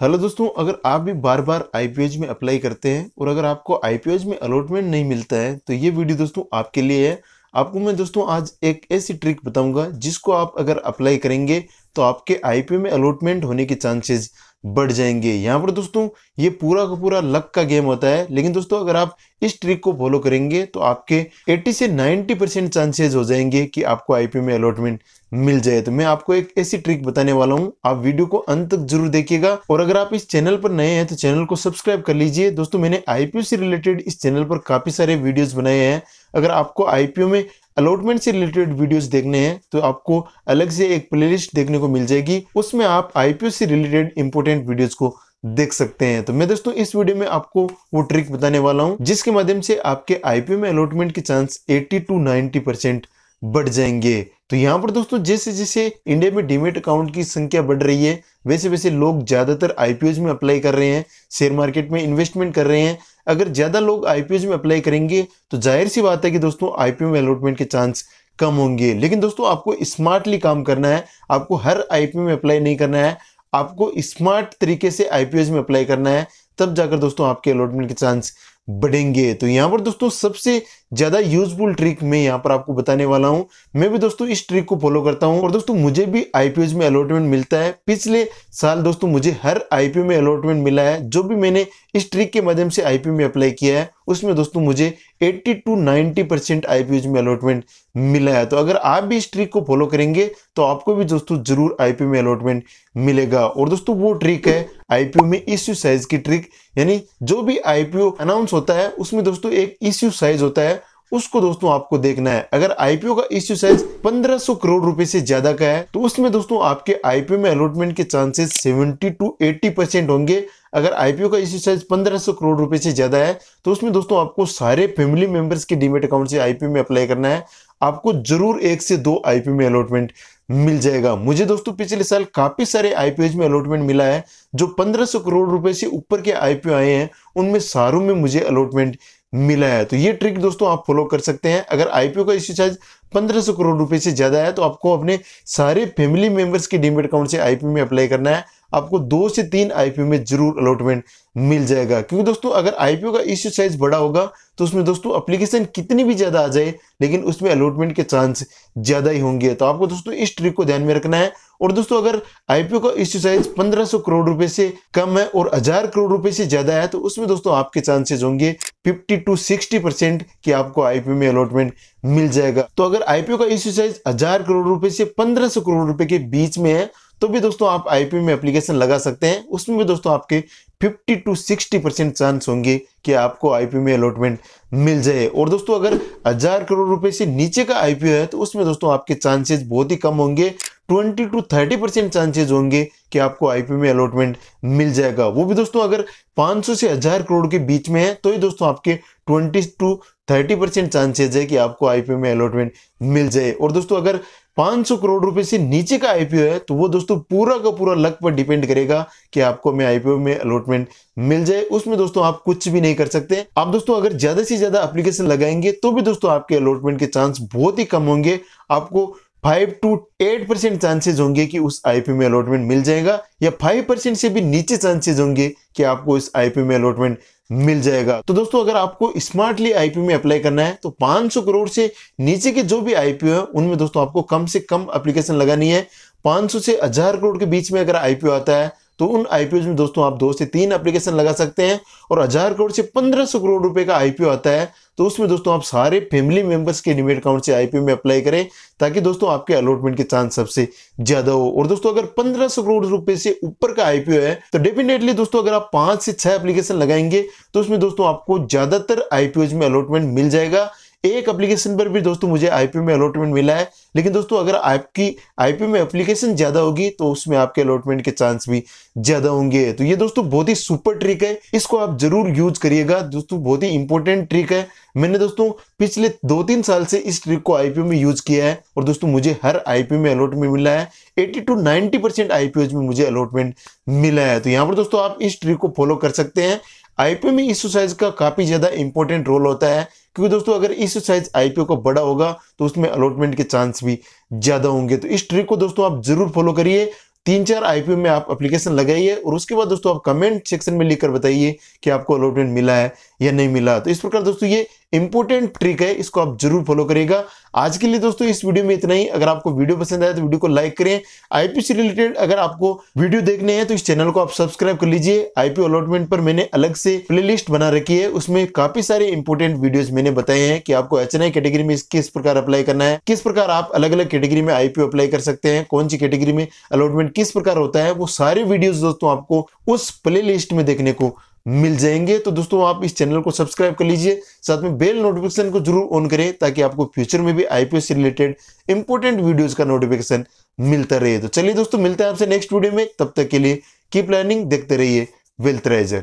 Hello दोस्तों, अगर आप भी बार बार IPOs में अप्लाई करते हैं और अगर आपको IPOs में अलॉटमेंट नहीं मिलता है तो ये वीडियो दोस्तों आपके लिए है। आपको मैं दोस्तों आज एक ऐसी ट्रिक बताऊंगा जिसको आप अगर अप्लाई करेंगे तो आपके IPO में अलॉटमेंट होने के चांसेस बढ़ जाएंगे। यहाँ पर दोस्तों ये पूरा का पूरा लक का गेम होता है, लेकिन दोस्तों अगर आप इस ट्रिक को फॉलो करेंगे तो आपके 80 से 90% चांसेज हो जाएंगे कि आपको IPO में अलॉटमेंट मिल जाए। तो मैं आपको एक ऐसी ट्रिक बताने वाला हूँ, आप वीडियो को अंत तक जरूर देखिएगा। और अगर आप इस चैनल पर नए हैं तो चैनल को सब्सक्राइब कर लीजिए। दोस्तों मैंने IPO से रिलेटेड इस चैनल पर काफी सारे वीडियोस बनाए हैं। अगर आपको IPO में अलॉटमेंट से रिलेटेड वीडियोस देखने हैं तो आपको अलग से एक प्लेलिस्ट देखने को मिल जाएगी, उसमें आप IPO से रिलेटेड इंपोर्टेंट वीडियोस को देख सकते हैं। तो मैं दोस्तों इस वीडियो में आपको वो ट्रिक बताने वाला हूँ जिसके माध्यम से आपके IPO में अलॉटमेंट के चांस 80 से 90% बढ़ जाएंगे। तो यहाँ पर दोस्तों जैसे जैसे इंडिया में डीमेट अकाउंट की संख्या बढ़ रही है वैसे वैसे लोग ज्यादातर IPOs में अप्लाई कर रहे हैं, शेयर मार्केट में इन्वेस्टमेंट कर रहे हैं। अगर ज्यादा लोग IPOs में अप्लाई करेंगे तो जाहिर सी बात है कि दोस्तों IPO में अलॉटमेंट के चांस कम होंगे। लेकिन दोस्तों आपको स्मार्टली काम करना है, आपको हर IPO में अप्लाई नहीं करना है, आपको स्मार्ट तरीके से IPOs में अप्लाई करना है, तब जाकर दोस्तों आपके अलॉटमेंट के चांस बढ़ेंगे। तो यहाँ पर दोस्तों सबसे ज्यादा यूजफुल ट्रिक मैं यहाँ पर आपको बताने वाला हूँ। मैं भी दोस्तों इस ट्रिक को फॉलो करता हूँ और दोस्तों मुझे भी IPOs में अलॉटमेंट मिलता है। पिछले साल दोस्तों मुझे हर IPO में अलॉटमेंट मिला है। जो भी मैंने इस ट्रिक के माध्यम से IPO में अप्लाई किया है उसमें दोस्तों मुझे 80 से 90% IPOs में अलॉटमेंट मिला है। तो अगर आप भी इस ट्रिक को फॉलो करेंगे तो आपको भी दोस्तों जरूर IPO में अलॉटमेंट मिलेगा। और दोस्तों वो ट्रिक है IPO में इश्यू साइज की ट्रिक, यानी जो भी IPO अनाउंस होता है उसमें दोस्तों एक इश्यू साइज होता है, उसको दोस्तों आपको देखना है। अगर IPO का इश्यू साइज 1500 करोड़ रुपए से ज्यादा का है तो उसमें दोस्तों आपके IPO में अलॉटमेंट के चांसेस 70 से 80% होंगे। अगर IPO का इश्यू साइज 1500 करोड़ रुपए से ज्यादा है तो उसमें दोस्तों आपको सारे फैमिली मेंबर्स के डीमेट अकाउंट से IPO में अप्लाई करना है, आपको जरूर 1 से 2 IPO में अलॉटमेंट मिल जाएगा। मुझे दोस्तों पिछले साल काफी सारे IPOs में अलॉटमेंट मिला है। जो 1500 करोड़ रुपए से ऊपर के IPO आए हैं उनमें सारों में मुझे अलॉटमेंट मिला है। तो ये ट्रिक दोस्तों आप फॉलो कर सकते हैं। अगर IPO का इश्यू साइज 1500 करोड़ रुपए से ज्यादा है तो आपको अपने सारे फैमिली मेंबर्स के डीमेट अकाउंट से IPO में अप्लाई करना है, आपको 2 से 3 IPO में जरूर अलॉटमेंट मिल जाएगा। क्योंकि दोस्तों अगर IPO का इश्यू साइज बड़ा होगा तो उसमें दोस्तों एप्लीकेशन कितनी भी ज्यादा आ जाए लेकिन उसमें अलॉटमेंट के चांस ज्यादा ही होंगे। तो आपको दोस्तों इस ट्रिक को ध्यान में रखना है। और दोस्तों अगर IPO का इश्यू साइज 1500 करोड़ रुपए से कम है और 1000 करोड़ रुपए से ज्यादा है तो उसमें दोस्तों आपके चांसेज होंगे 50 से 60% कि आपको IPO में अलॉटमेंट मिल जाएगा। तो अगर IPO का इश्यू साइज 1000 करोड़ रुपए से 1500 करोड़ रुपए के बीच में है तो भी दोस्तों आप IPO में एप्लीकेशन लगा सकते हैं, उसमें भी दोस्तों आपके 50 से 60% चांस होंगे कि आपको IPO में अलॉटमेंट मिल जाए। और दोस्तों अगर 1000 करोड़ रुपए से नीचे का IPO है तो उसमें दोस्तों आपके चांसेस बहुत ही कम होंगे, 20 से 30% चांसेस होंगे कि आपको IPO में अलॉटमेंट मिल जाएगा। वो भी दोस्तों अगर 500 से 1000 करोड़ के बीच में है तो ये दोस्तों आपके 20 से 30% चांसेस है कि आपको IPO में अलॉटमेंट मिल जाए। और दोस्तों अगर 500 करोड़ रुपए से नीचे का IPO है तो वो दोस्तों पूरा का पूरा लक पर डिपेंड करेगा कि आपको में IPO में अलॉटमेंट मिल जाए, उसमें दोस्तों आप कुछ भी नहीं कर सकते। आप दोस्तों अगर ज्यादा से ज्यादा एप्लीकेशन लगाएंगे तो भी दोस्तों आपके अलॉटमेंट के चांस बहुत ही कम होंगे, आपको 5 से 8% चांसेज होंगे कि उस IPO में अलॉटमेंट मिल जाएगा, या 5% से भी नीचे चांसेज होंगे कि आपको इस IPO में अलॉटमेंट मिल जाएगा। तो दोस्तों अगर आपको स्मार्टली IPO में अप्लाई करना है तो 500 करोड़ से नीचे के जो भी IPO है उनमें दोस्तों आपको कम से कम एप्लीकेशन लगानी है। 500 से 1000 करोड़ के बीच में अगर IPO आता है तो उन IPOs में दोस्तों आप 2 से 3 एप्लीकेशन लगा सकते हैं। और 1000 करोड़ से 1500 करोड़ रुपए का IPO आता है तो उसमें दोस्तों आप सारे फैमिली मेंबर्स के डीमेट अकाउंट से IPO में अप्लाई करें ताकि दोस्तों आपके अलॉटमेंट के चांस सबसे ज्यादा हो। और दोस्तों अगर 1500 करोड़ रुपए से ऊपर का IPO है तो डेफिनेटली दोस्तों अगर आप 5 से 6 एप्लीकेशन लगाएंगे तो उसमें दोस्तों आपको ज्यादातर IPOs में अलॉटमेंट मिल जाएगा। एक एप्लीकेशन पर भी दोस्तों मुझे IPO में अलॉटमेंट मिला है, लेकिन दोस्तों अगर आपकी IPO में एप्लीकेशन ज्यादा होगी तो उसमें आपके अलॉटमेंट के चांस भी ज्यादा होंगे। तो ये दोस्तों बहुत ही सुपर ट्रिक है, इसको आप जरूर यूज करिएगा। दोस्तों बहुत ही इंपॉर्टेंट ट्रिक है। मैंने दोस्तों पिछले 2-3 साल से इस ट्रिक को IPO में यूज किया है और दोस्तों मुझे हर IPO में अलॉटमेंट मिला है। 80 से 90% IPOs में मुझे अलॉटमेंट मिला है। तो यहाँ पर दोस्तों आप इस ट्रिक को फॉलो कर सकते हैं। IPO में इश्यू साइज का काफी ज्यादा इंपॉर्टेंट रोल होता है क्योंकि दोस्तों अगर इश्यू साइज IPO का बड़ा होगा तो उसमें अलॉटमेंट के चांस भी ज्यादा होंगे। तो इस ट्रिक को दोस्तों आप जरूर फॉलो करिए। तीन चार आईपीओ में आप एप्लीकेशन लगाइए और उसके बाद दोस्तों आप कमेंट सेक्शन में लिखकर बताइए कि आपको अलॉटमेंट मिला है या नहीं मिला। तो इस प्रकार दोस्तों ये इंपॉर्टेंट ट्रिक है, इसको आप जरूर फॉलो करिएगा। आज के लिए दोस्तों इस वीडियो में इतना ही। अगर आपको वीडियो पसंद आया तो वीडियो को लाइक करें। आईपीओ से रिलेटेड अगर आपको वीडियो देखने हैं तो इस चैनल को आप सब्सक्राइब कर लीजिए। आईपीओ अलॉटमेंट पर मैंने अलग से प्लेलिस्ट बना रखी है, उसमें काफी सारे इंपोर्टेंट वीडियोस मैंने बताए हैं कि आपको HNI कैटेगरी में किस प्रकार अप्लाई करना है, किस प्रकार आप अलग अलग कैटेगरी में आईपीओ अप्लाई कर सकते हैं, कौन सी कैटेगरी में अलॉटमेंट किस प्रकार होता है, वो सारे वीडियोस दोस्तों आपको उस प्लेलिस्ट में देखने को मिल जाएंगे। तो दोस्तों आप इस चैनल को सब्सक्राइब कर लीजिए, साथ में बेल नोटिफिकेशन को जरूर ऑन करें ताकि आपको फ्यूचर में भी आईपीओ से रिलेटेड इंपोर्टेंट वीडियोस का नोटिफिकेशन मिलता रहे। तो चलिए दोस्तों मिलते हैं आपसे नेक्स्ट वीडियो में, तब तक के लिए कीप लर्निंग, देखते रहिए वेल्थ राइजर।